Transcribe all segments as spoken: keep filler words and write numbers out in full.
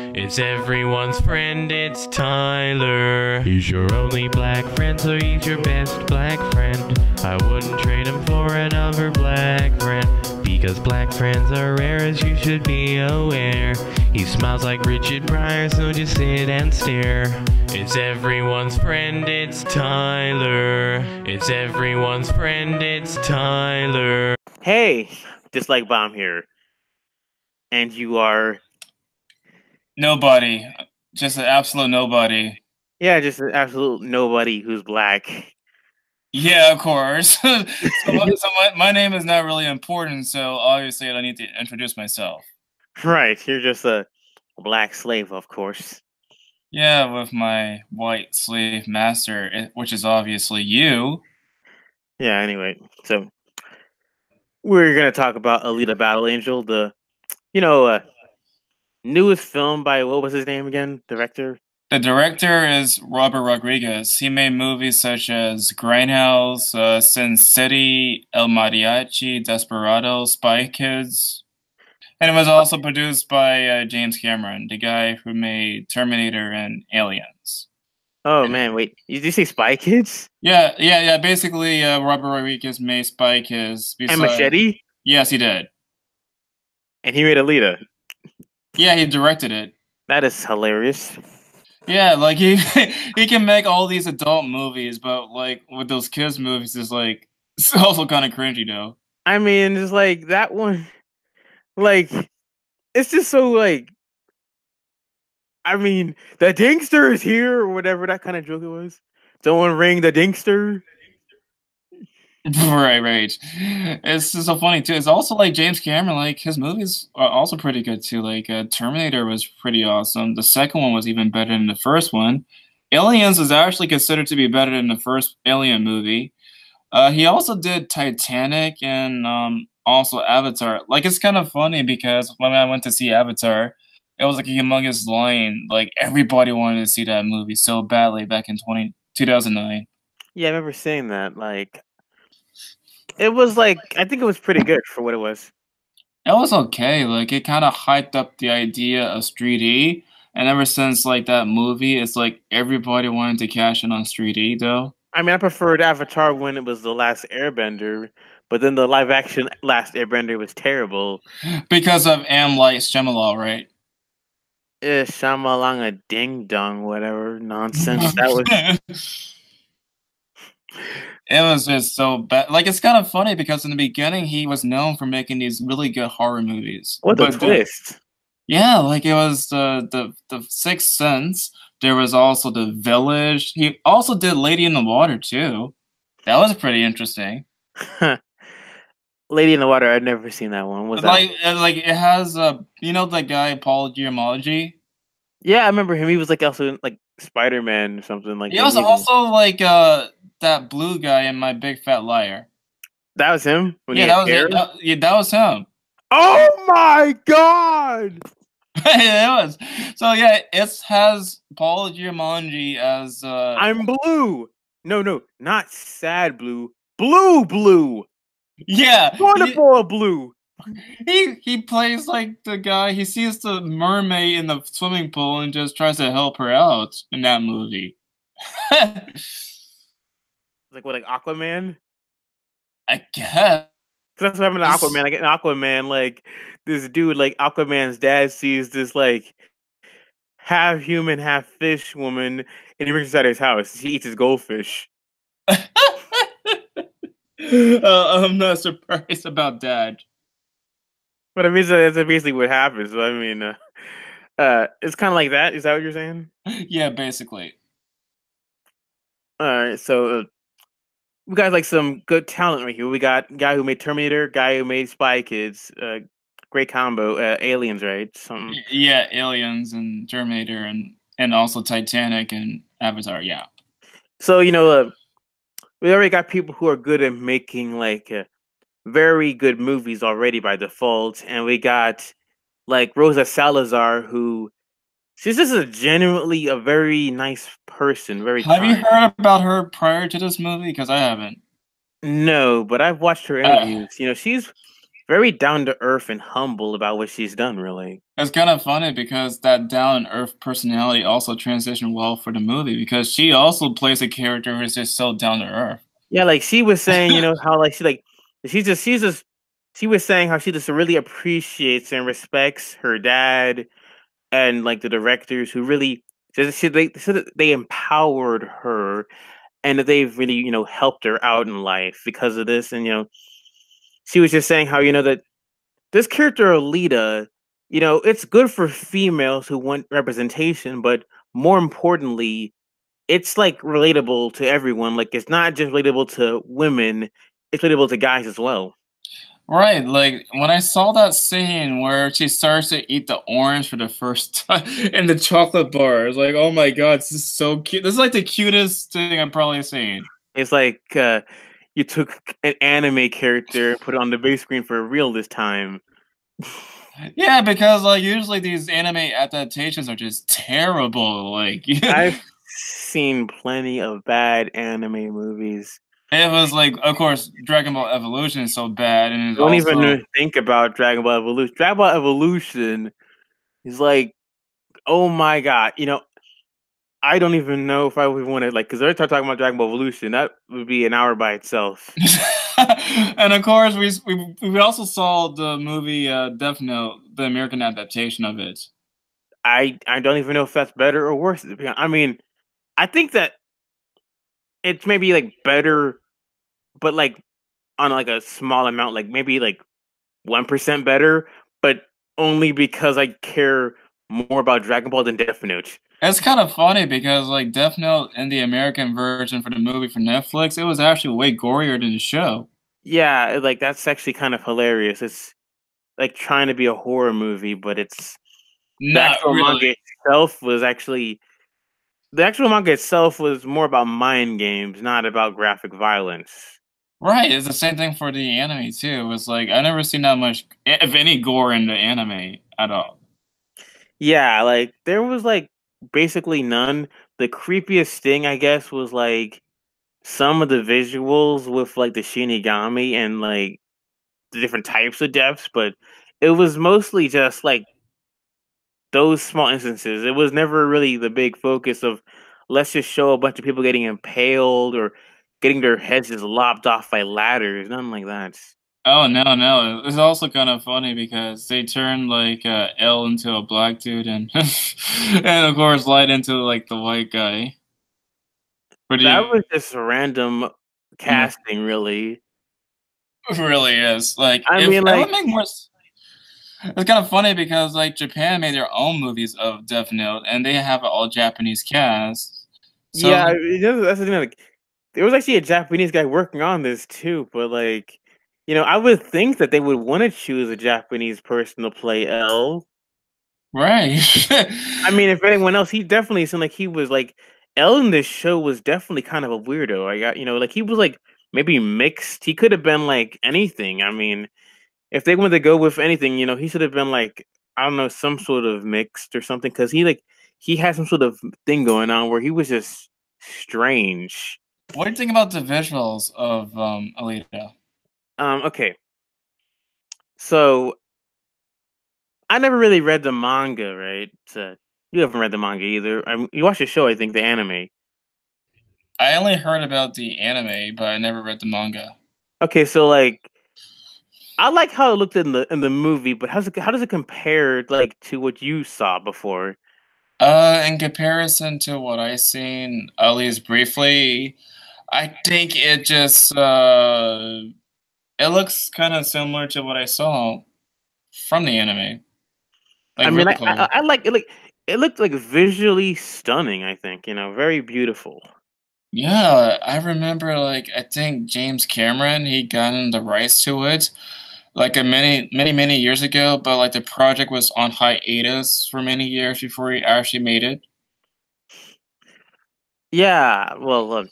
It's everyone's friend, it's Tyler. He's your only black friend, so he's your best black friend. I wouldn't trade him for another black friend, because black friends are rare, as you should be aware. He smiles like Richard Pryor, so just sit and stare. It's everyone's friend, it's Tyler. It's everyone's friend, it's Tyler. Hey, Dislike Bomb here. And you are... nobody. Just an absolute nobody. Yeah, just an absolute nobody who's black. Yeah, of course. so, so my, my name is not really important, so obviously I don't need to introduce myself. Right, you're just a black slave, of course. Yeah, with my white slave master, which is obviously you. Yeah, anyway, so we're going to talk about Alita: Battle Angel, the, you know, uh, newest film by, what was his name again, director? The director is Robert Rodriguez. He made movies such as Grindhouse, uh, Sin City, El Mariachi, Desperado, Spy Kids. And it was also produced by uh, James Cameron, the guy who made Terminator and Aliens. Oh, and, man, wait. Did you say Spy Kids? Yeah, yeah, yeah. Basically, uh, Robert Rodriguez made Spy Kids. And Machete? Yes, he did. And he made Alita. Yeah, he directed it. That is hilarious. Yeah, like, he he can make all these adult movies, but, like, with those kids' movies, it's, like, it's also kind of cringy, though. I mean, it's, like, that one, like, it's just so, like, I mean, the Dingster is here, or whatever that kind of joke it was. Someone ring the Dingster. Right, right. It's just so funny, too. It's also, like, James Cameron, like, his movies are also pretty good, too. Like, uh, Terminator was pretty awesome. The second one was even better than the first one. Aliens is actually considered to be better than the first Alien movie. Uh, he also did Titanic and um, also Avatar. Like, it's kind of funny because when I went to see Avatar, it was like a humongous line. Like, everybody wanted to see that movie so badly back in two thousand nine. Yeah, I remember seeing that, like... It was like, I think it was pretty good for what it was. It was okay. Like, it kind of hyped up the idea of Street E. And ever since, like, that movie, it's like everybody wanted to cash in on Street E, though. I mean, I preferred Avatar when it was The Last Airbender. But then the live-action Last Airbender was terrible. Because of M. Light Shyamalan, right? Eh, Shyamalan a ding-dong, whatever nonsense that was. It was just so bad. Like, it's kind of funny because in the beginning, he was known for making these really good horror movies. What a twist. Yeah, like, it was uh, the, the Sixth Sense. There was also The Village. He also did Lady in the Water, too. That was pretty interesting. Lady in the Water, I've never seen that one. Was like, that? Like, it has, uh, you know, that guy, Paul Giamatti? Yeah, I remember him. He was, like, also, like, Spider-Man or something like he that. He was also, like, uh... that blue guy in My Big Fat Liar. That was him? When yeah, that was, it, that, yeah, that was him. Oh my god! It was. So yeah, it has Paul Giamatti as... Uh, I'm blue! No, no, not sad blue. Blue blue! Yeah! Wonderful blue! He, he plays like the guy, he sees the mermaid in the swimming pool and just tries to help her out in that movie. Like, what, like Aquaman? I guess. That's what happened to Aquaman. Like, in Aquaman, like, this dude, like, Aquaman's dad sees this, like, half human, half fish woman, and he brings her out of his house. He eats his goldfish. uh, I'm not surprised about that. But I mean, that's basically what happens. So, I mean, uh, uh, it's kind of like that. Is that what you're saying? Yeah, basically. All right, so. Uh, We got, like, some good talent right here. We got guy who made Terminator, guy who made Spy Kids. Uh, great combo. Uh, Aliens, right? Something. Yeah, Aliens and Terminator and, and also Titanic and Avatar, yeah. So, you know, uh, we already got people who are good at making, like, uh, very good movies already by default. And we got, like, Rosa Salazar, who... She's just a genuinely a very nice person. Very. Have kind. You heard about her prior to this movie? Because I haven't. No, but I've watched her interviews. Uh, you know, she's very down to earth and humble about what she's done, really. It's kind of funny because that down to earth personality also transitioned well for the movie, because she also plays a character who's just so down to earth. Yeah, like she was saying, you know, how like she like she's just she's just she was saying how she just really appreciates and respects her dad and like the directors who really she, they they they empowered her and that they've really, you know, helped her out in life because of this. And, you know, she was just saying how, you know, that this character Alita, you know, it's good for females who want representation, but more importantly, it's like relatable to everyone. Like it's not just relatable to women, it's relatable to guys as well. Right, like when I saw that scene where she starts to eat the orange for the first time in the chocolate bar, it's like, oh my god, this is so cute. This is like the cutest thing I've probably seen. It's like uh, you took an anime character and put it on the big screen for real this time. Yeah, because like usually these anime adaptations are just terrible. Like I've seen plenty of bad anime movies. It was like, of course, Dragon Ball Evolution is so bad. And don't also... even think about Dragon Ball Evolution. Dragon Ball Evolution is like, oh my god, you know, I don't even know if I would want to, like, because every time talking about Dragon Ball Evolution, that would be an hour by itself. And of course, we, we we also saw the movie uh, Death Note, the American adaptation of it. I, I don't even know if that's better or worse. I mean, I think that it's maybe like better, but like on like a small amount, like maybe like one percent better, but only because I care more about Dragon Ball than Death Note. It's kind of funny because like Death Note in the American version for the movie for Netflix, it was actually way gorier than the show. Yeah, like that's actually kind of hilarious. It's like trying to be a horror movie, but it's not the really. Manga itself was actually... The actual manga itself was more about mind games, not about graphic violence. Right, it's the same thing for the anime, too. It was like, I've never seen that much, if any, gore in the anime at all. Yeah, like, there was, like, basically none. The creepiest thing, I guess, was, like, some of the visuals with, like, the Shinigami and, like, the different types of deaths, but it was mostly just, like, those small instances. It was never really the big focus of let's just show a bunch of people getting impaled or getting their heads just lopped off by ladders, nothing like that. Oh, no, no. It's also kind of funny because they turned, like, uh, L into a black dude and, and of course, Light into, like, the white guy. Pretty... That was just random casting, really. It really is. Like, I if, mean, like... That would make more sense. It's kind of funny because, like, Japan made their own movies of Death Note, and they have an all-Japanese cast. So, yeah, that's the thing. Like, there was actually a Japanese guy working on this, too, but, like, you know, I would think that they would want to choose a Japanese person to play L. Right. I mean, if anyone else, he definitely seemed like he was, like, L in this show was definitely kind of a weirdo. I got, you know, like, he was, like, maybe mixed. He could have been, like, anything. I mean... If they wanted to go with anything, you know, he should have been like, I don't know, some sort of mixed or something. Because he like he had some sort of thing going on where he was just strange. What do you think about the visuals of um, Alita? Um, okay. So, I never really read the manga, right? Uh, you haven't read the manga either. I mean, you watched the show, I think, the anime. I only heard about the anime, but I never read the manga. Okay, so like... I like how it looked in the in the movie, but how's it, how does it compare like to what you saw before? Uh, in comparison to what I seen, at least briefly, I think it just uh, it looks kind of similar to what I saw from the anime. Like, I mean, like, I, I like it. Like it looked like visually stunning. I think, you know, very beautiful. Yeah, I remember. Like I think James Cameron, he got in the rights to it. Like a many, many, many years ago, but like the project was on hiatus for many years before he actually made it. Yeah, well, uh,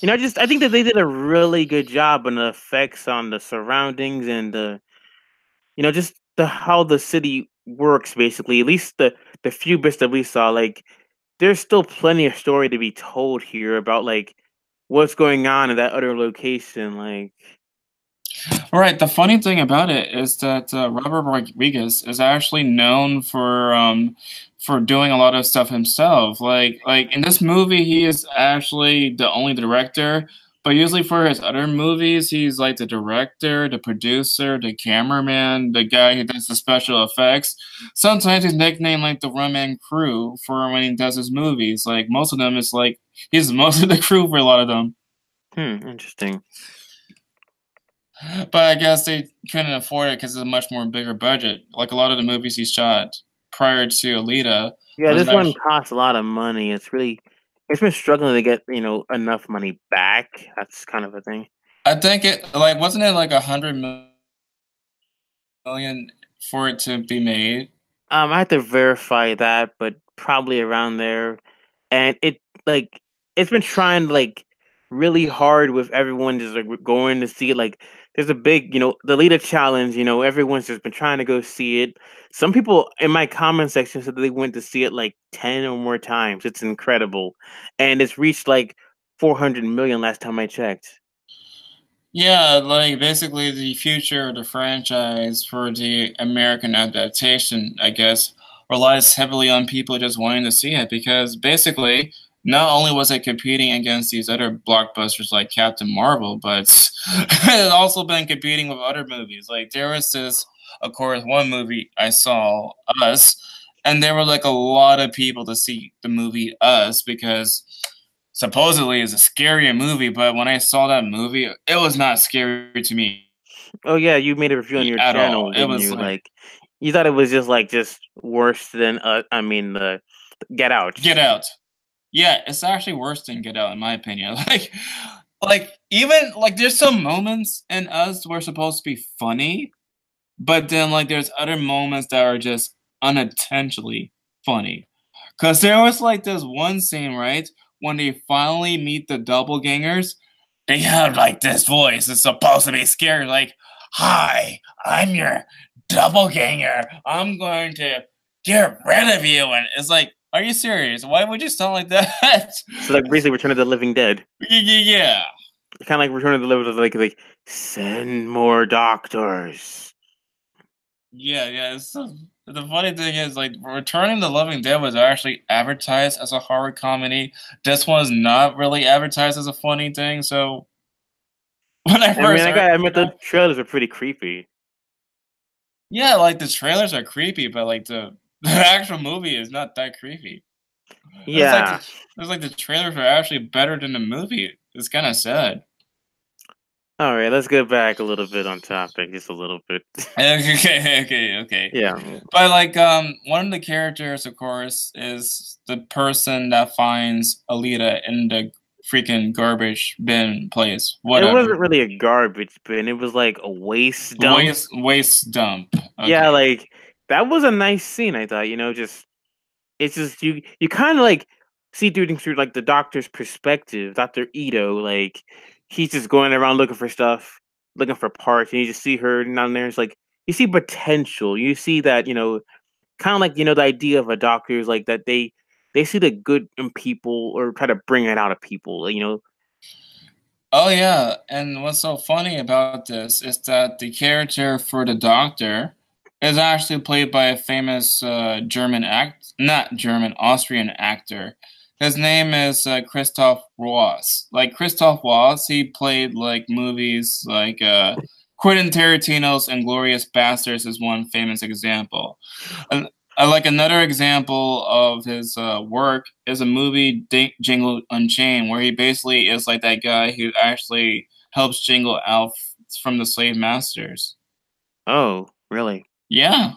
you know, just I think that they did a really good job on the effects on the surroundings and the, you know, just the how the city works basically. At least the the few bits that we saw, like there's still plenty of story to be told here about like what's going on in that other location, like. All right. The funny thing about it is that uh, Robert Rodriguez is actually known for um, for doing a lot of stuff himself. Like like in this movie, he is actually the only director. But usually for his other movies, he's like the director, the producer, the cameraman, the guy who does the special effects. Sometimes he's nicknamed like the one-man crew for when he does his movies. Like most of them, is like he's most of the crew for a lot of them. Hmm, interesting. But I guess they couldn't afford it because it's a much more bigger budget. Like a lot of the movies he shot prior to Alita. Yeah, this one costs a lot of money. It's really... It's been struggling to get, you know, enough money back. That's kind of a thing. I think it, like, wasn't it like a hundred million for it to be made? Um, I have to verify that, but probably around there. And it, like, it's been trying, like, really hard with everyone just, like, going to see it. Like, there's a big, you know, the Alita challenge, you know, everyone's just been trying to go see it. Some people in my comment section said that they went to see it like ten or more times. It's incredible. And it's reached like four hundred million last time I checked. Yeah, like basically the future of the franchise for the American adaptation, I guess, relies heavily on people just wanting to see it because basically... Not only was it competing against these other blockbusters like Captain Marvel, but it had also been competing with other movies. Like there was this, of course, one movie I saw, Us, and there were like a lot of people to see the movie Us because supposedly it's a scary movie, but when I saw that movie, it was not scary to me. Oh yeah, you made a review on your at channel. All. It was you? Like, like you thought it was just like just worse than uh, I mean the uh, Get Out. Get Out. Yeah, it's actually worse than Get Out, in my opinion. Like, like even like there's some moments in Us were supposed to be funny, but then like there's other moments that are just unintentionally funny. Cause there was like this one scene, right, when they finally meet the doppelgangers, they have like this voice. It's supposed to be scary. Like, hi, I'm your doppelganger. I'm going to get rid of you, and it's like. Are you serious? Why would you sound like that? So like basically Return of the Living Dead. Yeah. Kind of like Return of the Living Dead, like, like send more doctors. Yeah, yeah. It's, the funny thing is, like, Return of the Living Dead was actually advertised as a horror comedy. This one's not really advertised as a funny thing, so... When I first I mean, I gotta admit, the trailers are pretty creepy. Yeah, like, the trailers are creepy, but, like, the... The actual movie is not that creepy. Yeah. It's like, like the trailers are actually better than the movie. It's kind of sad. All right, let's go back a little bit on topic. Just a little bit. okay, okay, okay. Yeah. But like um, one of the characters, of course, is the person that finds Alita in the freaking garbage bin place. Whatever. It wasn't really a garbage bin. It was like a waste dump. Waste, waste dump. Okay. Yeah, like... That was a nice scene, I thought, you know, just, it's just, you you kind of, like, see dude through, like, the doctor's perspective, Doctor Ido, like, he's just going around looking for stuff, looking for parts, and you just see her down there, it's like, you see potential, you see that, you know, kind of like, you know, the idea of a doctor is, like, that they, they see the good in people, or try to bring it out of people, you know. Oh, yeah, and what's so funny about this is that the character for the doctor... Is actually played by a famous uh, German act, not German, Austrian actor. His name is uh, Christoph Waltz. Like Christoph Waltz, he played like movies like uh, Quentin Tarantino's Inglorious Bastards is one famous example. Uh, uh, like another example of his uh, work is a movie D- Django Unchained, where he basically is like that guy who actually helps Django out from the slave masters. Oh, really? Yeah,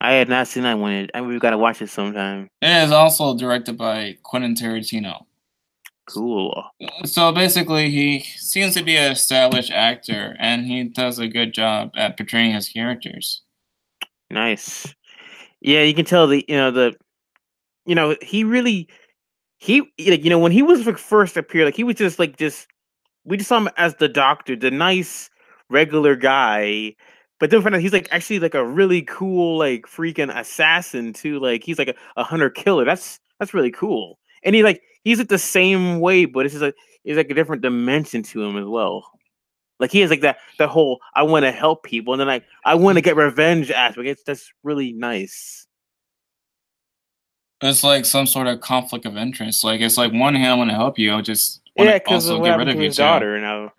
I had not seen that one. I, we've got to watch it sometime. It is also directed by Quentin Tarantino. Cool. So basically, he seems to be an established actor, and he does a good job at portraying his characters. Nice. Yeah, you can tell the you know the, you know he really he like you know when he was like first appear like he was just like just we just saw him as the doctor, the nice regular guy. But then find out he's like actually like a really cool like freaking assassin too. Like he's like a, a hunter killer. That's that's really cool. And he like he's at the same way, but it's just like it's like a different dimension to him as well. Like he has like that that whole I want to help people and then like I want to get revenge aspect. It's that's really nice. It's like some sort of conflict of interest. Like it's like one hand I want to help you, I just want yeah, to also get rid of your daughter now.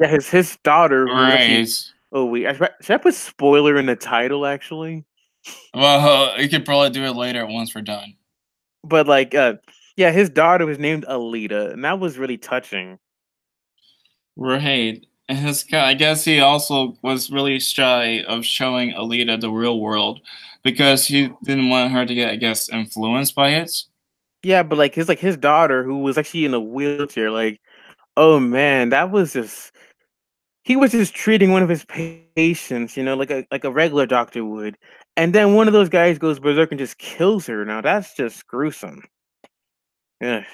Yeah, his his daughter. Right. Was, oh, we should I put spoiler in the title actually? Well, you could probably do it later once we're done. But like, uh, yeah, his daughter was named Alita, and that was really touching. Right. And his, I guess he also was really shy of showing Alita the real world because he didn't want her to get, I guess, influenced by it. Yeah, but like his like his daughter, who was actually in a wheelchair, like, oh man, that was just he was just treating one of his patients, you know, like a like a regular doctor would. And then one of those guys goes berserk and just kills her. Now that's just gruesome. Yeah.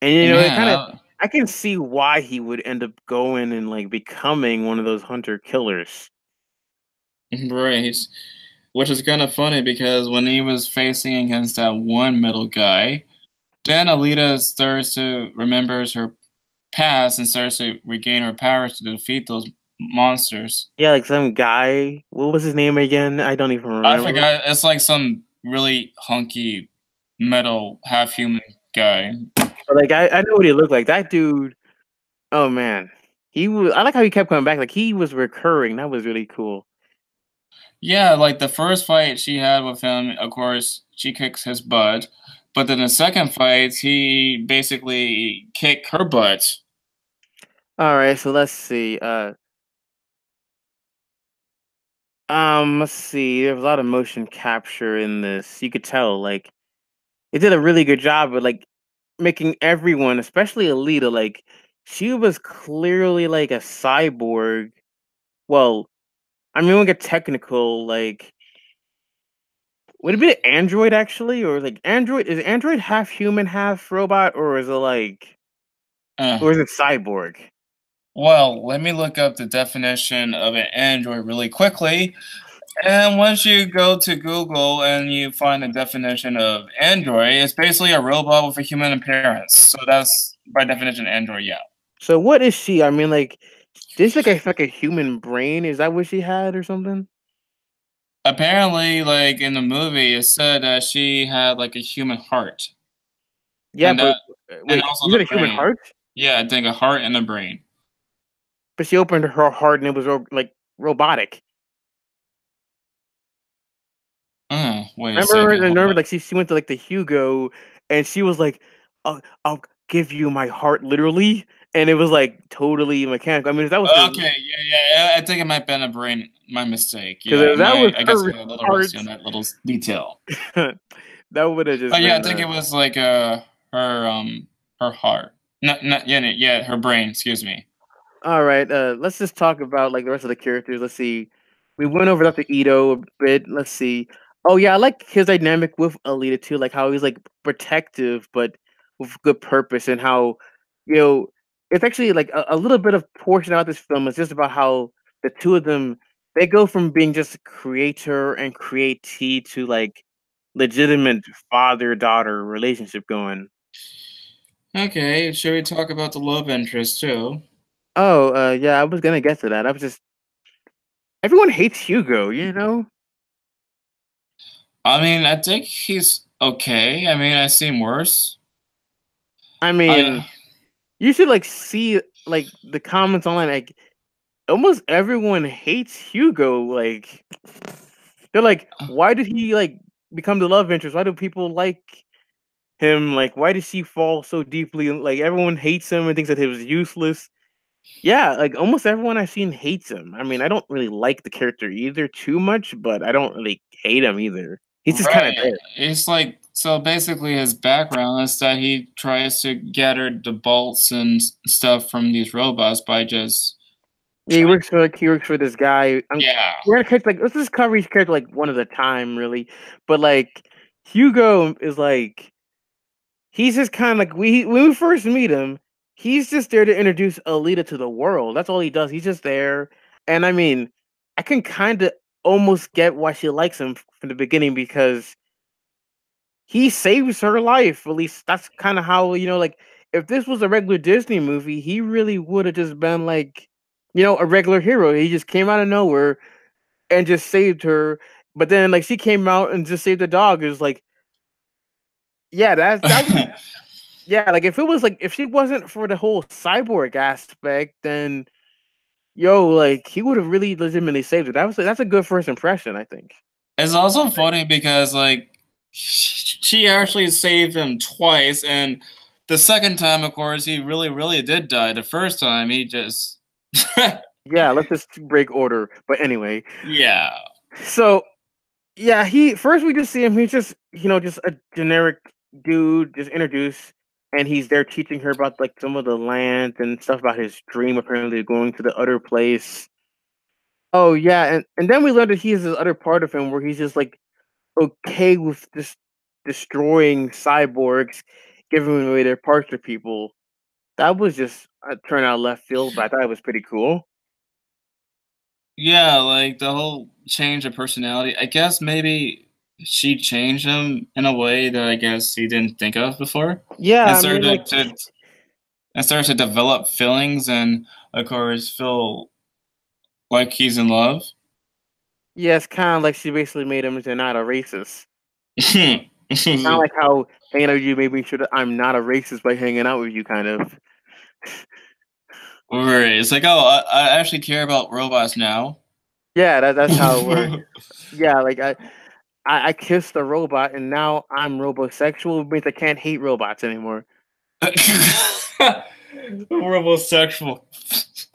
And you know, yeah. it kind of I can see why he would end up going and like becoming one of those hunter killers. Right. Which is kind of funny because when he was facing against that one metal guy, then Alita starts to remembers her past and starts to regain her powers to defeat those monsters. Yeah, like some guy. What was his name again? I don't even remember. I forgot. It's like some really hunky metal half human guy. Like I, I know what he looked like. That dude. Oh man, he was. I like how he kept coming back. Like he was recurring. That was really cool. Yeah, like the first fight she had with him, of course, she kicks his butt. But then the second fight, he basically kicked her butt. All right, so let's see. Uh, um, let's see. There's a lot of motion capture in this. You could tell, like, it did a really good job of like making everyone, especially Alita, like she was clearly like a cyborg. Well, I mean, we get technical, like. Would it be an android actually, or like android? Is android half human, half robot, or is it like, uh, or is it cyborg? Well, let me look up the definition of an android really quickly. And once you go to Google and you find the definition of android, it's basically a robot with a human appearance. So that's by definition android, yeah. So what is she? I mean, like, is she like a, like a human brain? Is that what she had or something? Apparently, like in the movie, it said that she had like a human heart. Yeah, and, but uh, wait, you had a human heart? Yeah, I think a heart and a brain. But she opened her heart and it was like robotic. Uh, wait remember, a second, remember, remember like she, she went to like the Hugo and she was like, I'll, I'll give you my heart, literally. And it was like totally mechanical. I mean, that was okay. The, yeah, yeah. I think it might have been a brain, my mistake. Yeah, that my, was I guess a little risky on that little detail. That would have just. Oh yeah, I think a, it was like uh her um her heart. Not not yeah yeah her brain. Excuse me. All right. Uh, let's just talk about like the rest of the characters. Let's see. We went over Doctor Ido a bit. Let's see. Oh yeah, I like his dynamic with Alita too. Like how he's like protective, but with good purpose, and how you know. It's actually like a, a little bit of portion out of this film is just about how the two of them, they go from being just creator and createe to like legitimate father-daughter relationship going. Okay, should we talk about the love interest too? Oh, uh, yeah, I was going to get to that. I was just, everyone hates Hugo, you know? I mean, I think he's okay. I mean, I've seen worse. I mean... I... You should like see like the comments online. Like almost everyone hates Hugo. Like they're like, why did he like become the love interest? Why do people like him? Like why did she fall so deeply? Like everyone hates him and thinks that he was useless. Yeah, like almost everyone I've seen hates him. I mean, I don't really like the character either too much, but I don't really hate him either. He's just right. kind of there. It's like. So basically his background is that he tries to gather the bolts and stuff from these robots by just... Yeah, he works for, like, he works for this guy. I'm, yeah. We're gonna catch, like, let's just cover each character, like, one at a time, really. But, like, Hugo is, like... He's just kind of, like, we, when we first meet him, he's just there to introduce Alita to the world. That's all he does. He's just there. And, I mean, I can kind of almost get why she likes him from the beginning because... He saves her life, at least that's kind of how, you know, like, if this was a regular Disney movie, he really would have just been, like, you know, a regular hero. He just came out of nowhere and just saved her. But then, like, she came out and just saved the dog. It was like, yeah, that's, that's yeah. Like, if it was like, if she wasn't for the whole cyborg aspect, then yo, like, he would have really legitimately saved her. That was that's a good first impression, I think. It's also funny because, like, she actually saved him twice, and the second time, of course, he really, really did die. The first time, he just yeah. Let's just break order. But anyway, yeah. So. Yeah, he first we just see him. He's just, you know, just a generic dude, just introduced, and he's there teaching her about like some of the land and stuff about his dream. Apparently, going to the other place. Oh yeah, and, and then we learned that he has this other part of him where he's just like okay with just destroying cyborgs, giving away their parts to people. That was just a turn out left field, but I thought it was pretty cool. Yeah, like the whole change of personality. I guess maybe she changed him in a way that I guess he didn't think of before. Yeah, and started I mean, like, to, and started to develop feelings, and of course feel like he's in love. Yeah, it's kind of like she basically made him into not a racist. It's not like how hanging out with you made me sure that I'm not a racist by hanging out with you, kind of. Right. It's like, oh, I, I actually care about robots now. Yeah, that, that's how it works. Yeah, like I, I I kissed a robot and now I'm robosexual, which means I can't hate robots anymore. Robosexual.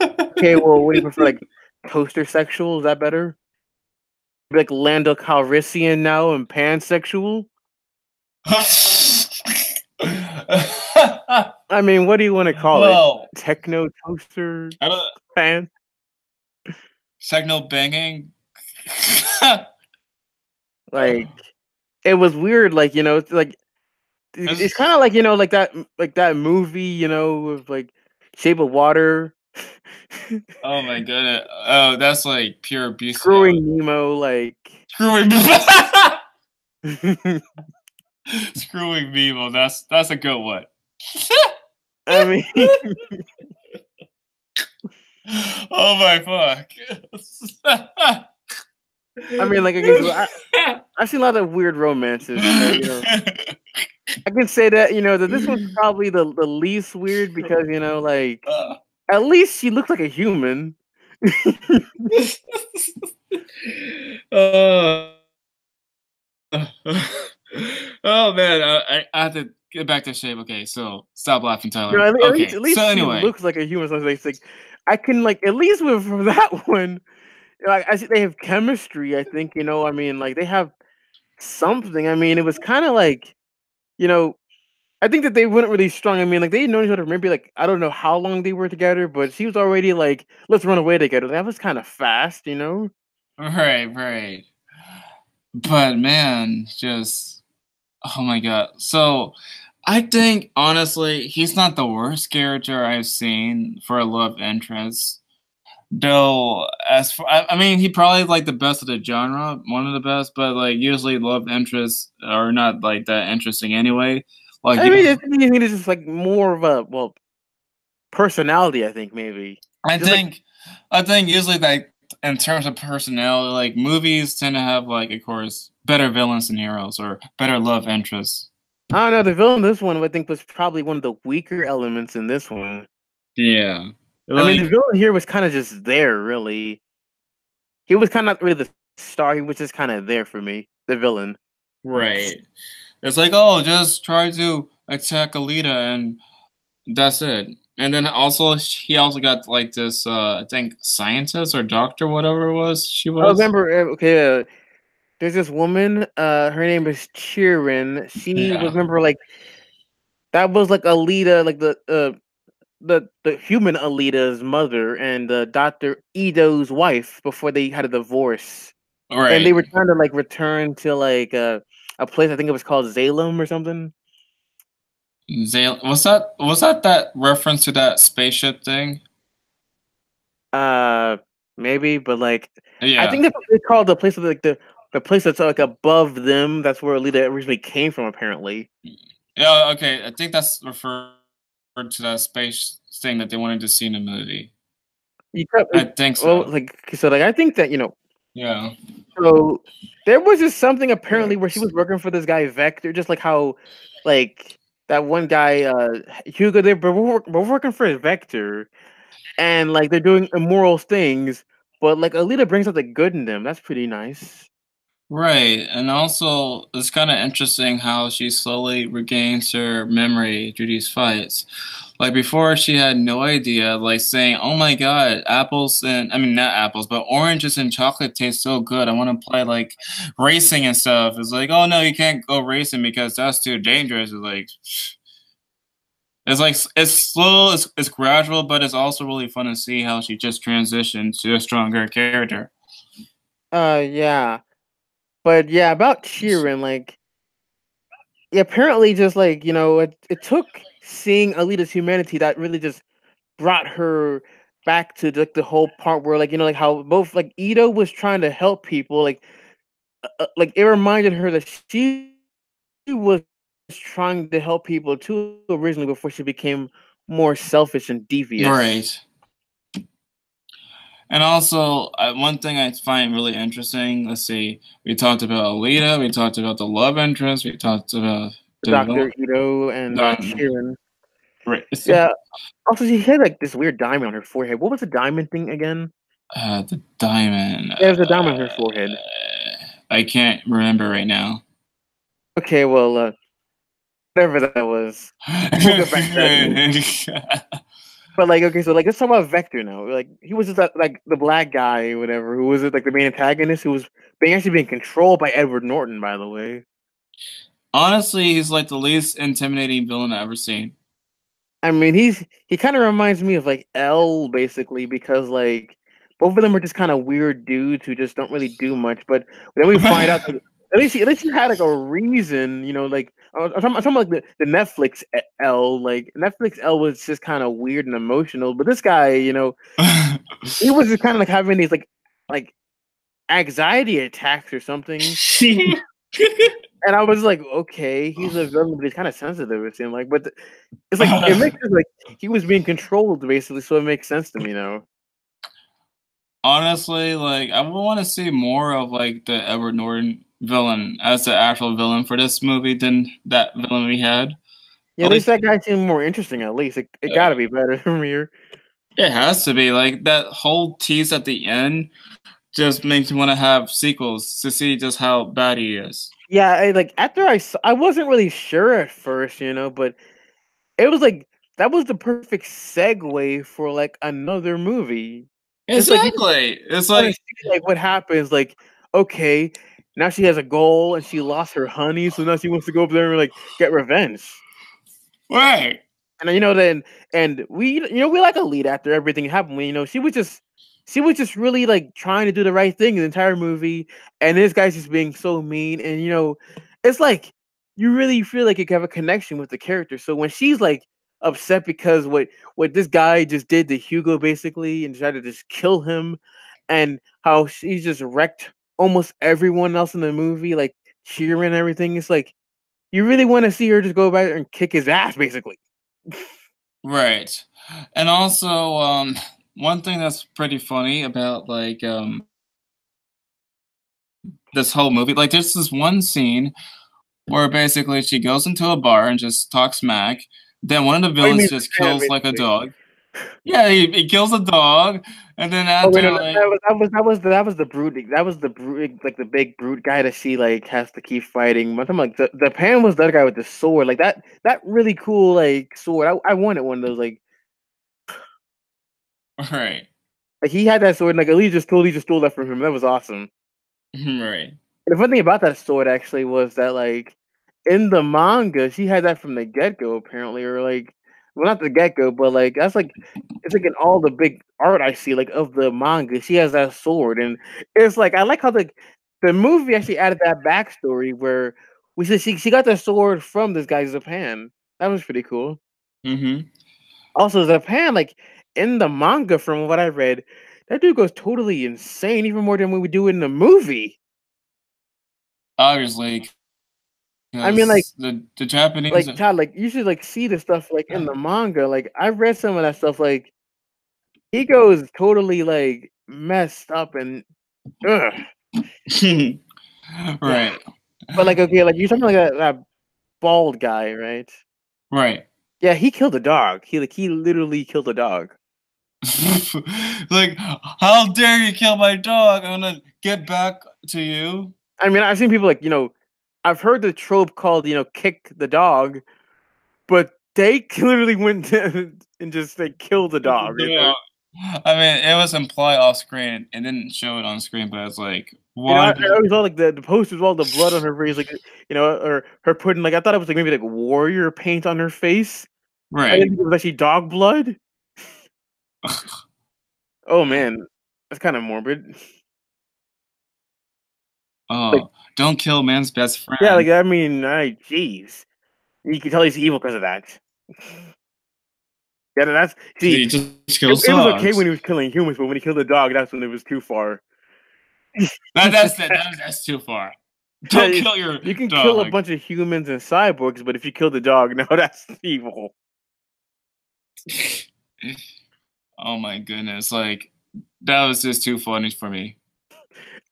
Okay, well, what do you prefer, like toaster sexual? Is that better? Like Lando Calrissian now and pansexual? I mean, what do you want to call well, it? Techno toaster I don't, fan? Techno banging? Like, it was weird. Like, you know, it's like, it's, it's kind of like, you know, like that, like that movie, you know, with like Shape of Water. Oh my goodness. Oh, that's like pure abuse. Screwing Nemo, like. Screwing Nemo. Screwing Nemo. That's, that's a good one. I mean, oh my fuck! I mean, like I can, I, I've seen a lot of weird romances. But, you know, I can say that you know that this was probably the, the least weird because you know, like uh, at least she looked like a human. uh, oh man, I, I had to. Get back to shape. Okay, so stop laughing, Tyler. No, at okay, least, at least so anyway, looks like a human. So it's like I can like at least with from that one, like I see they have chemistry. I think you know. I mean, like they have something. I mean, it was kind of like, you know, I think that they weren't really strong. I mean, like they had known each other maybe like I don't know how long they were together, but she was already like let's run away together. That was kind of fast, you know. Right, right. But man, just oh my god. So. I think, honestly, he's not the worst character I've seen for a love interest. Though, as for, I, I mean, he probably like the best of the genre, one of the best, but like usually love interests are not like that interesting anyway. Like, I mean, I think it's just like more of a, well, personality, I think, maybe. I just think, like, I think usually like in terms of personality, like movies tend to have like, of course, better villains than heroes or better love interests. I don't know, the villain in this one, I think, was probably one of the weaker elements in this one. Yeah. Like, I mean, the villain here was kind of just there, really. He was kind of not really the star. He was just kind of there for me, the villain. Right. It's like, oh, just try to attack Alita, and that's it. And then also, he also got, like, this, uh, I think, scientist or doctor, whatever it was she was. I remember, okay, uh, there's this woman, uh, her name is Chirin. She yeah. remember like that was like Alita, like the uh, the the human Alita's mother and uh, Doctor Ido's wife before they had a divorce. All right. And they were trying to like return to like uh, a place. I think it was called Zalem or something. Zal was that was that that reference to that spaceship thing? Uh, maybe, but like yeah. I think that's what they called the place of like the. The place that's like above them, that's where Alita originally came from, apparently. Yeah, okay. I think that's referred to that space thing that they wanted to see in the movie. You kept, I think so. Well, like so, like I think that you know. Yeah. So there was just something apparently where she was working for this guy Vector, just like how, like that one guy uh, Hugo. They were, were working for his Vector, and like they're doing immoral things, but like Alita brings out the good in them. That's pretty nice. Right, and also it's kind of interesting how she slowly regains her memory through these fights. Like before, she had no idea. Like saying, "Oh my God, apples and—I mean, not apples, but oranges and chocolate taste so good. I want to play like racing and stuff." It's like, "Oh no, you can't go racing because that's too dangerous." It's like, it's like it's slow, it's it's gradual, but it's also really fun to see how she just transitioned to a stronger character. Uh, yeah. But yeah, about Sheeran, like, apparently just like, you know, it, it took seeing Alita's humanity that really just brought her back to like the whole part where like, you know, like how both like Ido was trying to help people, like, uh, like it reminded her that she was trying to help people too originally before she became more selfish and devious. Right. And also, uh, one thing I find really interesting, let's see, we talked about Alita, we talked about the love interest, we talked about... Doctor Ido and uh, Sheeran. Right. Yeah. Also, she had like this weird diamond on her forehead. What was the diamond thing again? Uh, the diamond. There's a diamond uh, on her forehead. I can't remember right now. Okay, well, uh, whatever that was. We'll go back to that. But like, okay, so like let's talk about Vector now. Like he was just that, like the black guy or whatever who was like the main antagonist who was being actually being controlled by Edward Norton, by the way. Honestly, he's like the least intimidating villain I've ever seen. I mean, he's he kind of reminds me of like L basically because like both of them are just kind of weird dudes who just don't really do much. But then we find out that at least he, at least he had like a reason, you know, like. I'm talking, I'm talking about like the, the Netflix L. Like Netflix L was just kind of weird and emotional, but this guy, you know, he was just kind of like having these like like anxiety attacks or something. And I was like, okay, he's a villain, but he's kind of sensitive. It seemed like, but the, it's like it makes it like he was being controlled basically, so it makes sense to me now. Honestly, like I would want to see more of like the Edward Norton villain as the actual villain for this movie than that villain we had. Yeah, at least that guy seemed more interesting. At least it, it gotta be better from here. It has to be like that whole tease at the end just makes me want to have sequels to see just how bad he is. Yeah, I, like after I I wasn't really sure at first, you know, but it was like that was the perfect segue for like another movie. Exactly. It's like it's like, like what happens. Like okay. Now she has a goal, and she lost her honey, so now she wants to go over there and like get revenge. Right. And you know then, and we, you know, we like Alita after everything happened. We, you know, she was just, she was just really like trying to do the right thing the entire movie, and this guy's just being so mean. And you know, it's like you really feel like you have a connection with the character. So when she's like upset because what what this guy just did to Hugo basically, and tried to just kill him, and how she just wrecked almost everyone else in the movie, like Sheeran and everything. It's like you really want to see her just go back and kick his ass, basically. Right, and also um, one thing that's pretty funny about like um, this whole movie, like there's this one scene where basically she goes into a bar and just talks smack. Then one of the villains just kills yeah, like a dog. Yeah, he, he kills a dog, and then after oh, wait, no, like, that, was, that was that was the, that was the brute that was the brute like the big brute guy that she like has to keep fighting. But I'm like the the pan was that guy with the sword, like that that really cool like sword. I I wanted one of those like. Right. Like he had that sword, and, like Alita just totally just stole that from him. That was awesome. Right. And the fun thing about that sword actually was that like in the manga she had that from the get go apparently, or like. Well, not the get-go, but like that's like it's like in all the big art I see, like of the manga, she has that sword, and it's like I like how the the movie actually added that backstory where we said she she got that sword from this guy Zapan. That was pretty cool. Mm-hmm. Also, Zapan, like in the manga, from what I read, that dude goes totally insane, even more than we would do in the movie. Obviously. I mean, like the, the Japanese, like Todd, like you should like see the stuff like in the manga. Like I read some of that stuff. Like Ego is totally like messed up and ugh. Right. Yeah. But like, okay, like you're talking like that, that bald guy, right? Right. Yeah, he killed a dog. He like he literally killed a dog. Like, how dare you kill my dog? I'm gonna get back to you. I mean, I've seen people like, you know, I've heard the trope called, you know, kick the dog, but they literally went and just they killed the dog. Yeah. I mean, it was implied off screen. It didn't show it on screen, but it's like, why? You know, I, I was all like the, the post was all the blood on her face, like, you know, or her putting like I thought it was like maybe like warrior paint on her face. Right. I didn't think it was actually dog blood. Oh man, that's kind of morbid. Oh, like, don't kill man's best friend. Yeah, like I mean, I jeez, you can tell he's evil because of that. Yeah, that's see. Just it, it was okay when he was killing humans, but when he killed a dog, that's when it was too far. that, that's that, that, that's too far. Don't yeah, kill your. You can dog. kill a bunch of humans and cyborgs, but if you kill the dog, no, that's evil. Oh my goodness! Like that was just too funny for me.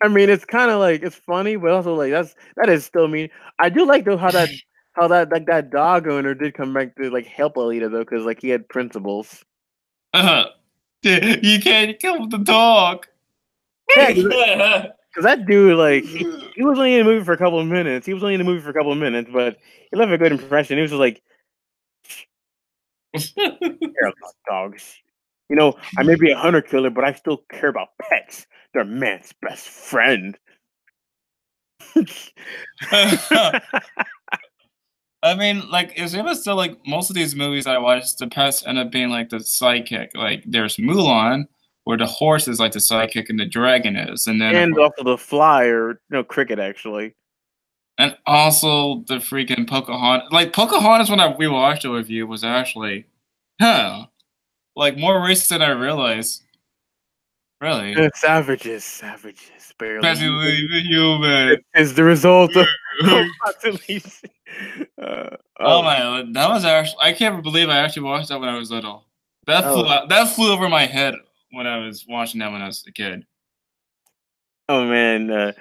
I mean, it's kind of like it's funny, but also like that's that is still mean. I do like though how that how that like that dog owner did come back to like help Alita though, because like he had principles. Uh, you can't kill the dog. Yeah, because that dude like he, he was only in the movie for a couple of minutes. He was only in the movie for a couple of minutes, but he left a good impression. He was just like, "Care about dogs." You know, I may be a hunter killer, but I still care about pets. They're man's best friend. I mean, like, it's even still like most of these movies I watch, the pets end up being like the sidekick. Like, there's Mulan, where the horse is like the sidekick, and the dragon is, and then and also the fly or no cricket actually, and also the freaking Pocahontas. Like Pocahontas, when I we watched it with you, was actually, huh. Like, more racist than I realized. Really? It's savages, savages, barely. Especially even human. It's the result of population. uh, oh, oh, my. That was actually. I can't believe I actually watched that when I was little. That, oh. flew, that flew over my head when I was watching that when I was a kid. Oh, man. Uh,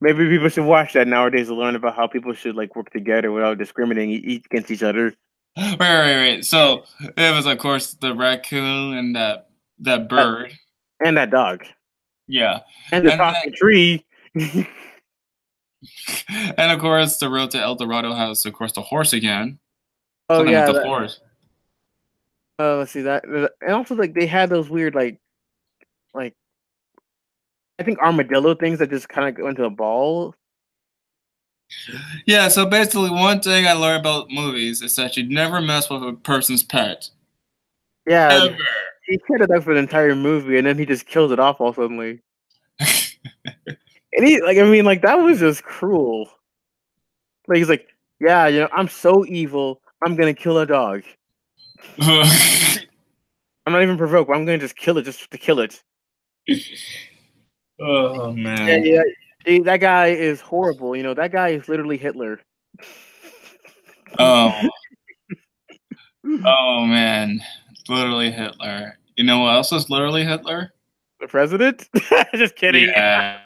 maybe people should watch that nowadays to learn about how people should, like, work together without discriminating against each other. Right, right, right. So it was, of course, the raccoon and that that bird and that dog. Yeah, and the and talking that, tree. And of course, the road to El Dorado has, of course, the horse again. Oh Something yeah, the that, horse. Oh, uh, let's see that, and also like they had those weird like, like I think armadillo things that just kind of go into a ball. Yeah, so basically one thing I learned about movies is that you never mess with a person's pet. Yeah. Ever. He cared that for the entire movie, and then he just killed it off all suddenly. And he, like, I mean, like, that was just cruel. Like, he's like, yeah, you know, I'm so evil, I'm gonna kill a dog. I'm not even provoked, but I'm gonna just kill it just to kill it. Oh, man. Yeah, yeah. Dude, that guy is horrible. You know, that guy is literally Hitler. Oh. Oh, man. Literally Hitler. You know what else is literally Hitler? The president? Just kidding. Yeah.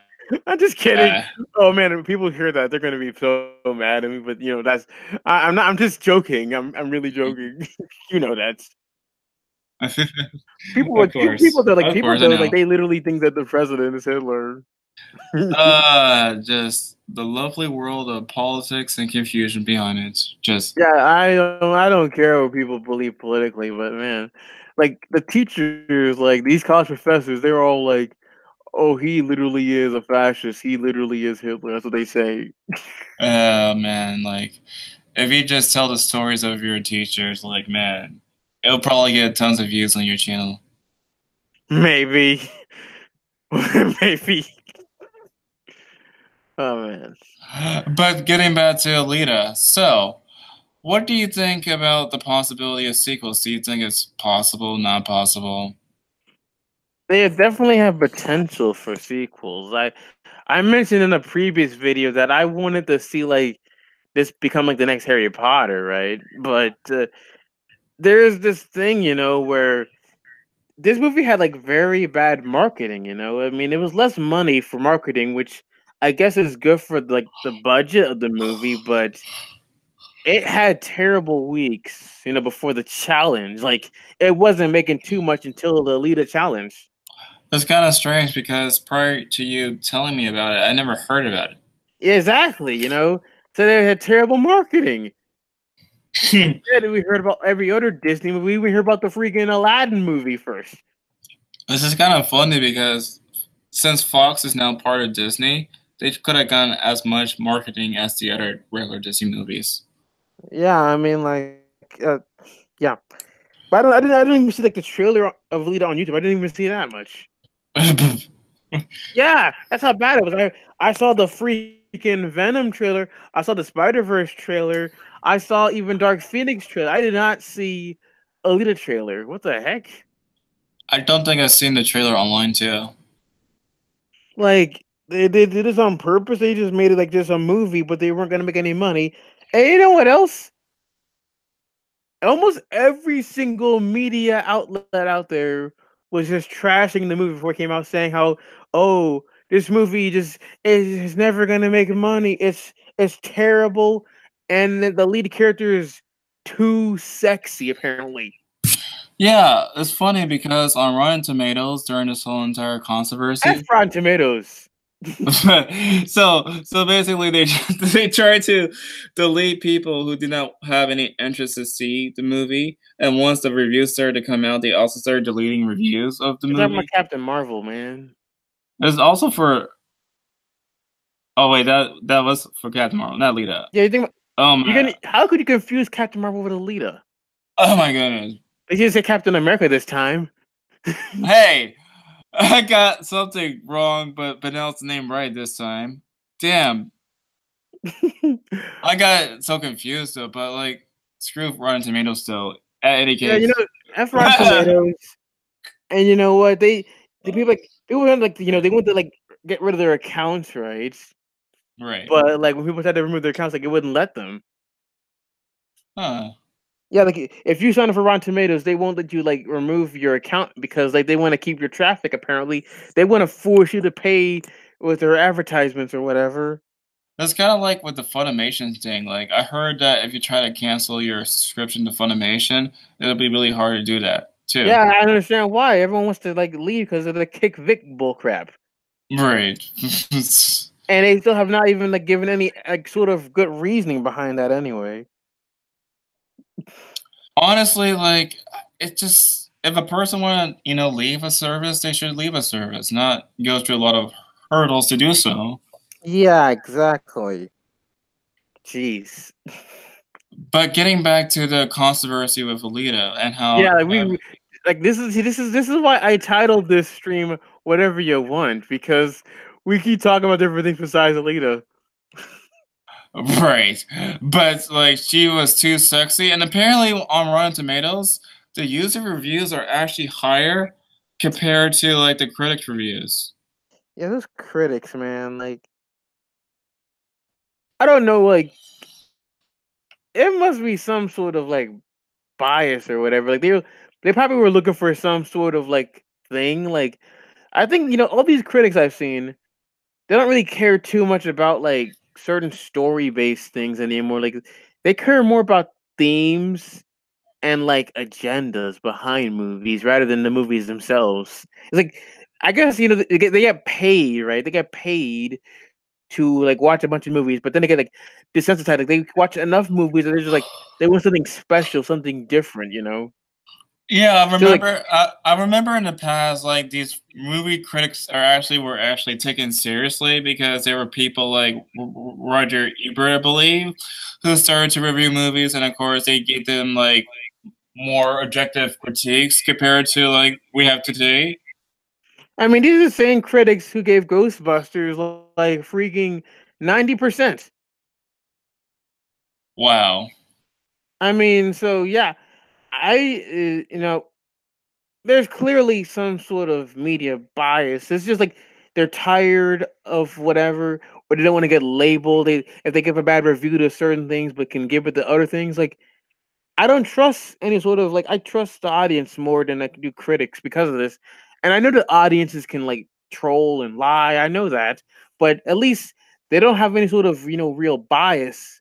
I'm just kidding. Yeah. Oh, man. When people hear that, they're going to be so mad at me. But, you know, that's... I, I'm not... I'm just joking. I'm, I'm really joking. You know that. People would... People that, like, people that, like, they literally think that the president is Hitler. uh just the lovely world of politics and confusion beyond it. Just yeah, I don't I don't care what people believe politically, but man, like the teachers, like these college professors, they're all like, "Oh, he literally is a fascist. He literally is Hitler." That's what they say. Oh uh, man, like if you just tell the stories of your teachers, like man, it'll probably get tons of views on your channel. Maybe, maybe. Oh, man. But getting back to Alita, so what do you think about the possibility of sequels? Do you think it's possible, not possible? They definitely have potential for sequels. I, I mentioned in a previous video that I wanted to see, like, this become, like, the next Harry Potter, right? But uh, there's this thing, you know, where this movie had like very bad marketing, you know? I mean, it was less money for marketing, which I guess is good for like the budget of the movie, but it had terrible weeks, you know, before the challenge. Like, it wasn't making too much until the Alita challenge. That's kind of strange because prior to you telling me about it, I never heard about it. Exactly, you know? So they had terrible marketing. Instead, we heard about every other Disney movie. We heard about the freaking Aladdin movie first. This is kind of funny because since Fox is now part of Disney, they could have gotten as much marketing as the other regular Disney movies. Yeah, I mean, like, uh, yeah. But I don't, I didn't, I didn't even see like the trailer of Alita on YouTube. I didn't even see that much. Yeah, that's how bad it was. I, I saw the freaking Venom trailer. I saw the Spider-Verse trailer. I saw even Dark Phoenix trailer. I did not see Alita trailer. What the heck? I don't think I've seen the trailer online too. Like, they, they did this on purpose. They just made it like just a movie, but they weren't going to make any money. And you know what else? Almost every single media outlet out there was just trashing the movie before it came out, saying how, oh, this movie just is never going to make money. It's it's terrible. And the lead character is too sexy, apparently. Yeah, it's funny because on Rotten Tomatoes, during this whole entire controversy... That's Rotten Tomatoes. so so basically, they they tried to delete people who did not have any interest to see the movie. And once the reviews started to come out, they also started deleting reviews of the it's movie. It's like my Captain Marvel, man. There's also for... Oh, wait, that, that was for Captain Marvel, not Alita. Yeah, you think... About Oh my. You're gonna, how could you confuse Captain Marvel with Alita? Oh my goodness. They didn't say Captain America this time. Hey, I got something wrong, but pronounced the name right this time. Damn. I got so confused, though, but like, screw Rotten Tomatoes, though. At any case. Yeah, you know, F Rotten Tomatoes. And you know what? They, they people like, people went like, you know, they went to like get rid of their accounts, right? Right, but like when people tried to remove their accounts, like it wouldn't let them. Huh? Yeah, like if you sign up for Rotten Tomatoes, they won't let you like remove your account because like they want to keep your traffic. Apparently, they want to force you to pay with their advertisements or whatever. That's kind of like with the Funimation thing. Like I heard that if you try to cancel your subscription to Funimation, it'll be really hard to do that too. Yeah, I understand why everyone wants to like leave because of the Kick Vic bullcrap. Right. And they still have not even like given any like sort of good reasoning behind that anyway. Honestly, like it just if a person wanna, you know, leave a service, they should leave a service, not go through a lot of hurdles to do so. Yeah, exactly. Jeez. But getting back to the controversy with Alita and how Yeah, like we uh, like this is this is this is why I titled this stream Whatever You Want, because we keep talking about different things besides Alita. Right. But, like, she was too sexy. And apparently on Rotten Tomatoes, the user reviews are actually higher compared to, like, the critic reviews. Yeah, those critics, man. Like, I don't know, like, it must be some sort of, like, bias or whatever. Like, they, they probably were looking for some sort of, like, thing. Like, I think, you know, all these critics I've seen... They don't really care too much about like certain story-based things anymore. Like they care more about themes and like agendas behind movies rather than the movies themselves. It's like I guess you know they get, they get paid, right? They get paid to like watch a bunch of movies, but then they get like desensitized. Like they watch enough movies, and they're just like they want something special, something different, you know. Yeah, I remember. So, like, I, I remember in the past, like these movie critics are actually were actually taken seriously because there were people like Roger Ebert, I believe, who started to review movies, and of course they gave them like more objective critiques compared to like we have today. I mean, these are the same critics who gave Ghostbusters like freaking ninety percent. Wow. I mean, so yeah. I, uh, you know, there's clearly some sort of media bias. It's just like they're tired of whatever, or they don't want to get labeled. They, if they give a bad review to certain things but can give it to other things, like I don't trust any sort of, like, I trust the audience more than I do critics because of this. And I know the audiences can, like, troll and lie. I know that. But at least they don't have any sort of, you know, real bias.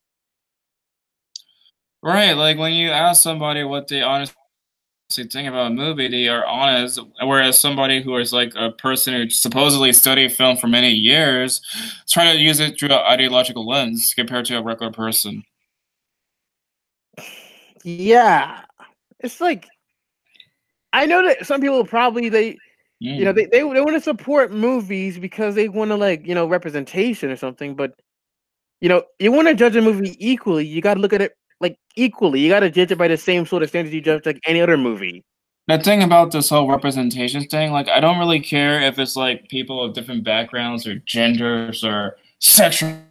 Right. Like, when you ask somebody what they honestly think about a movie, they are honest. Whereas somebody who is, like, a person who supposedly studied film for many years is trying to use it through an ideological lens compared to a regular person. Yeah, it's like, I know that some people probably, they, mm. you know, they, they, they want to support movies because they want to, like, you know, representation or something. But, you know, you want to judge a movie equally. You got to look at it, like, equally. You got to judge it by the same sort of standards you judge, like, any other movie. The thing about this whole representation thing, like, I don't really care if it's, like, people of different backgrounds or genders or sexualities.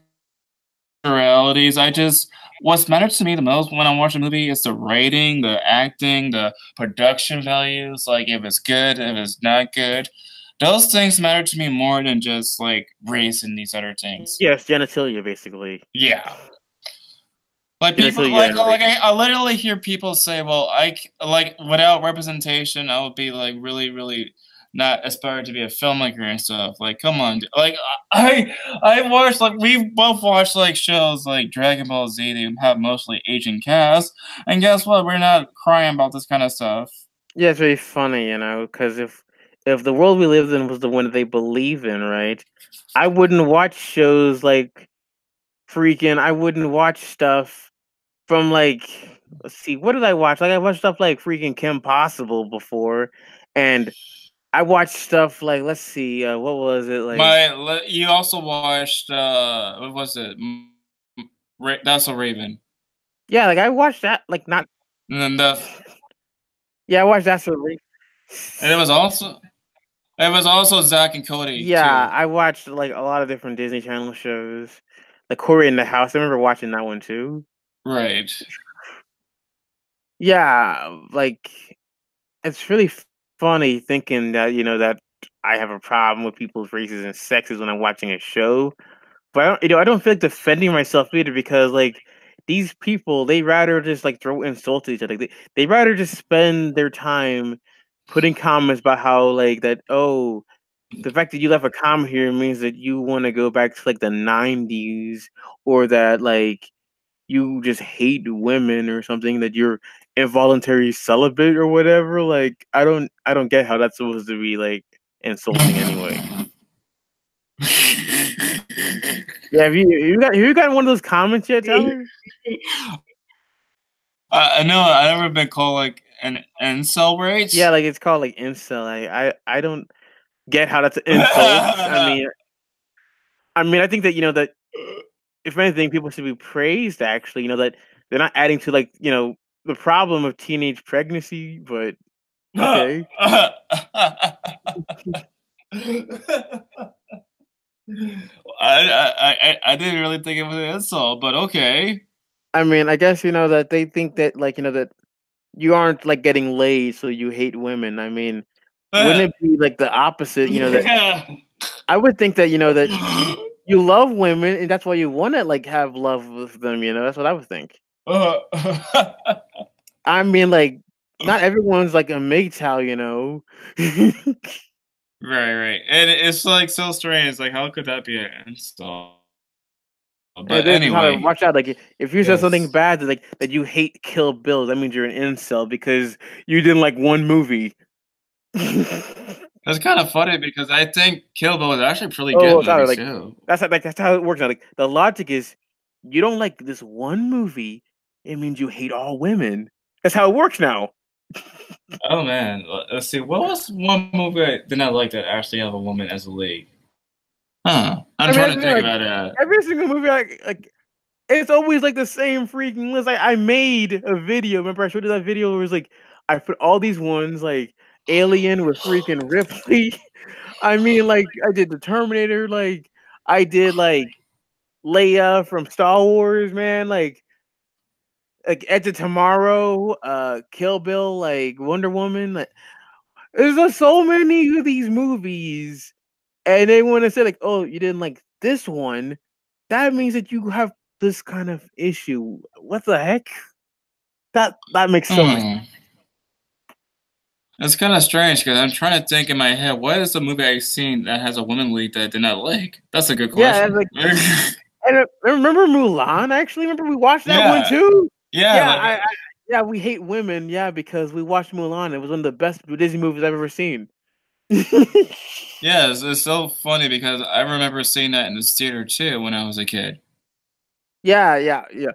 I just... What's mattered to me the most when I watch a movie is the writing, the acting, the production values, like if it's good, if it's not good. Those things matter to me more than just like race and these other things. Yes, genitalia, basically. Yeah. Like, people, like, like I, I literally hear people say, well, I, like, without representation, I would be like really, really... not aspire to be a filmmaker and stuff. Like, come on. Dude. Like, I I watched, like, we both watched, like, shows like Dragon Ball Z. They have mostly Asian cast. And guess what? We're not crying about this kind of stuff. Yeah, it's very funny, you know, because if, if the world we live in was the one that they believe in, right, I wouldn't watch shows like freaking, I wouldn't watch stuff from, like, let's see, what did I watch? Like, I watched stuff like freaking Kim Possible before, and I watched stuff like, let's see, uh, what was it? Like? My, you also watched, uh, what was it? Ra That's a Raven. Yeah, like I watched that, like not. And then the... Yeah, I watched That's a Raven. And it was also, it was also Zach and Cody. Yeah, too. I watched like a lot of different Disney Channel shows. Like Cory in the House, I remember watching that one too. Right. Yeah, like it's really funny thinking that, you know, that I have a problem with people's races and sexes when I'm watching a show, but I don't, you know, I don't feel like defending myself either because, like, these people, they rather just like throw insults at each other. Like, they they rather just spend their time putting comments about how, like, that oh, the fact that you left a comment here means that you want to go back to like the nineties, or that like you just hate women or something, that you're involuntary celibate or whatever. Like, I don't, I don't get how that's supposed to be like insulting anyway. Yeah, have you, you got, have you got one of those comments yet, Tyler? I uh, know I've never been called like an incel, right? Yeah, like it's called like incel. I, I, I don't get how that's an insult. I mean, I mean, I think that, you know, that if anything, people should be praised. Actually, you know, that they're not adding to, like, you know, the problem of teenage pregnancy, but okay. I, I, I didn't really think it was an insult, but okay. I mean, I guess, you know, that they think that, like, you know, that you aren't like getting laid, so you hate women. I mean, wouldn't it be like the opposite? You know, that yeah. I would think that, you know, that you love women, and that's why you want to like have love with them. You know, that's what I would think. Uh, I mean, like, not everyone's like a M G T O W, you know. Right, right, and it's like so strange. Like, how could that be an install? But anyway, watch out. Like, if you yes. said something bad, that, like, that you hate Kill Bill, that means you're an incel because you didn't like one movie. That's kind of funny because I think Kill Bill is actually pretty good. Oh, sorry, like, too. That's like that's how it works out. Like, the logic is, you don't like this one movie, it means you hate all women. That's how it works now. Oh, man. Let's see. What was one movie I did not like that actually have a woman as a lead? Huh. I'm I trying mean, to think like, about that. Every single movie, I, like, it's always like the same freaking list. Like, I made a video. Remember, I showed you that video where it was like, I put all these ones, like, Alien with freaking Ripley. I mean, like, I did The Terminator. Like, I did, like, Leia from Star Wars, man. Like, like Edge of Tomorrow, uh, Kill Bill, like Wonder Woman. Like, there's just so many of these movies, and they want to say like, "Oh, you didn't like this one. That means that you have this kind of issue." What the heck? That that makes so much sense. That's kind of strange because I'm trying to think in my head, what is the movie I've seen that has a woman lead that I did not like? That's a good question. Yeah, like, and uh, remember Mulan? I actually remember we watched that yeah. one too. Yeah, yeah, like, I, I, yeah, we hate women. Yeah, because we watched Mulan. It was one of the best Disney movies I've ever seen. Yeah, it's, it's so funny because I remember seeing that in the theater too when I was a kid. Yeah, yeah, yeah.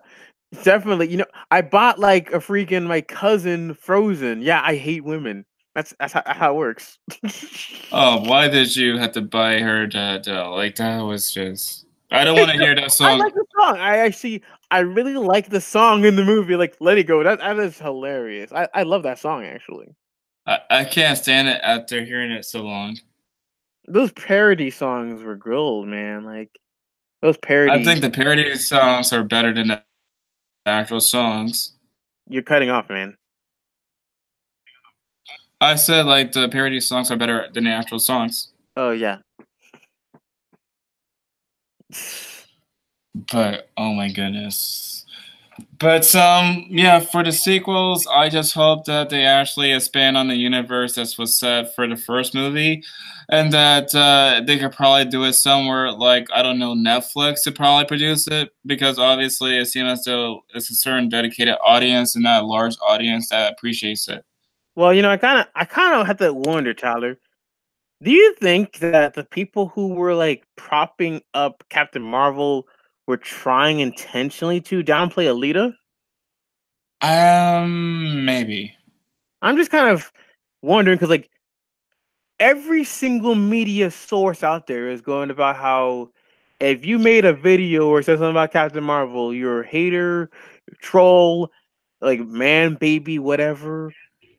Definitely, you know, I bought like a freaking my cousin Frozen. Yeah, I hate women. That's that's how, how it works. Oh, why did you have to buy her that? Like that was just. I don't want to hear that song. I like the song. I actually, I really like the song in the movie. Like, Let It Go. That that is hilarious. I I love that song actually. I I can't stand it after hearing it so long. Those parody songs were gold, man. Like those parodies. I think the parody songs are better than the actual songs. You're cutting off, man. I said like the parody songs are better than the actual songs. Oh yeah. But oh my goodness. But um yeah, for the sequels, I just hope that they actually expand on the universe that was set for the first movie, and that uh, they could probably do it somewhere like, I don't know, Netflix to probably produce it, because obviously it seems as though it's a certain dedicated audience and not a large audience that appreciates it. Well, you know, I kind of, I kind of have to wonder, Tyler. Do you think that the people who were like propping up Captain Marvel were trying intentionally to downplay Alita? Um, maybe. I'm just kind of wondering because, like, every single media source out there is going about how if you made a video or said something about Captain Marvel, you're a hater, troll, like man, baby, whatever.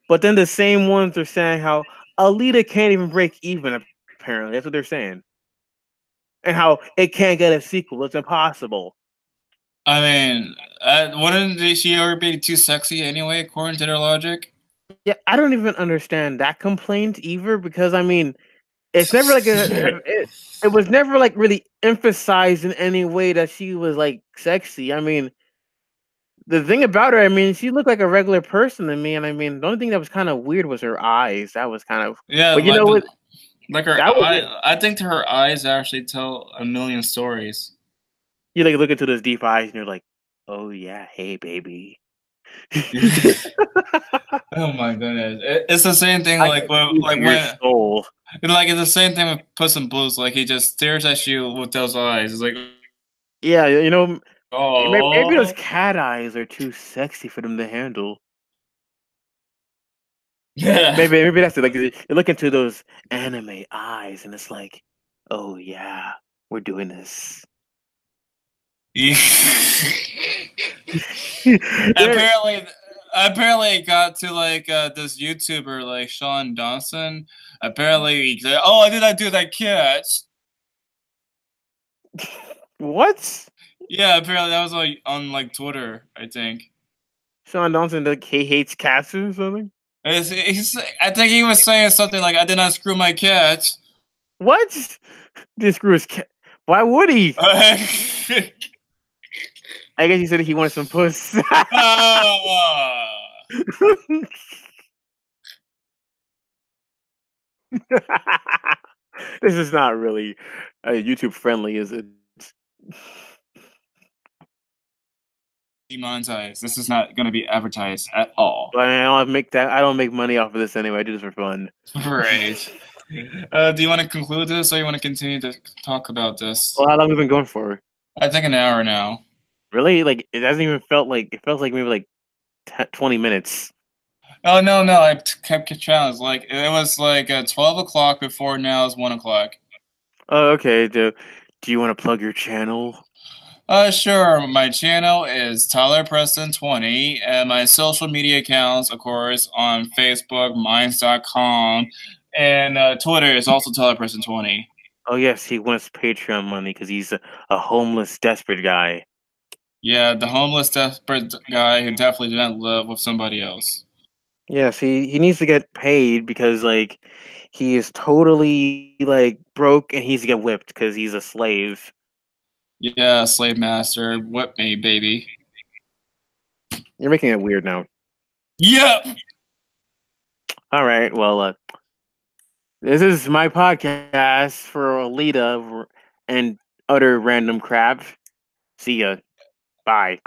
But then the same ones are saying how Alita can't even break even, apparently. That's what they're saying. And how it can't get a sequel. It's impossible. I mean, uh, wouldn't she already be too sexy anyway, according to their logic? Yeah, I don't even understand that complaint either, because, I mean, it's never like... A, it, it was never, like, really emphasized in any way that she was, like, sexy. I mean, the thing about her, I mean, she looked like a regular person to me, and, I mean, the only thing that was kind of weird was her eyes. That was kind of... Yeah, but you like know what? Like her, I, I think her eyes actually tell a million stories. You like look into those deep eyes and you're like, oh yeah, hey baby. Oh my goodness, it, it's the same thing. I like when, like when, soul. Like it's the same thing with Puss in Boots. Like he just stares at you with those eyes. It's like, yeah, you know, oh. maybe, maybe those cat eyes are too sexy for them to handle. Yeah, maybe maybe that's it. Like you look into those anime eyes, and it's like, oh yeah, we're doing this. apparently, apparently, it got to like uh, this YouTuber, like Sean Dawson. Apparently, he said, "Oh, I did not do that catch." What? Yeah, apparently that was like on like Twitter, I think. Sean Dawson, like he hates cats or something. It's, he's, I think he was saying something like, I did not screw my cat. What? Didn't screw his cat? Why would he? I guess he said he wanted some puss. Oh. This is not really uh, YouTube friendly, is it? Demonetized. This is not going to be advertised at all. But I don't make that. I don't make money off of this anyway. I do this for fun. Right. Uh, do you want to conclude this, or you want to continue to talk about this? Well, how long have we been going for? I think an hour now. Really? Like it hasn't even felt like it felt like maybe like twenty minutes. Oh no, no! I kept challenged. Like it was like uh, twelve o'clock before now is one o'clock. Oh, okay. Do Do you want to plug your channel? Uh, sure. My channel is Tyler Preston twenty, and my social media accounts, of course, on Facebook, Minds dot com, and uh, Twitter is also Tyler Preston twenty. Oh, yes. He wants Patreon money because he's a, a homeless, desperate guy. Yeah, the homeless, desperate guy who definitely did not live with somebody else. Yes, he, he needs to get paid because, like, he is totally, like, broke and he needs to get whipped because he's a slave. Yeah, slave master, whip me, baby. You're making it weird now. Yep. All right. Well, uh, this is my podcast for Alita and other random crap. See ya. Bye.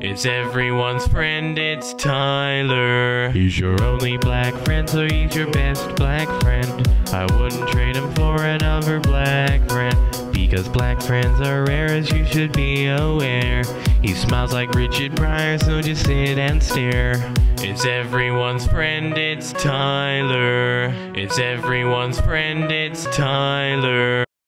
It's everyone's friend, it's Tyler. He's your only black friend, so he's your best black friend. I wouldn't trade him for another black friend, because black friends are rare, as you should be aware. He smiles like Richard Pryor, so just sit and stare. It's everyone's friend, it's Tyler. It's everyone's friend, it's Tyler.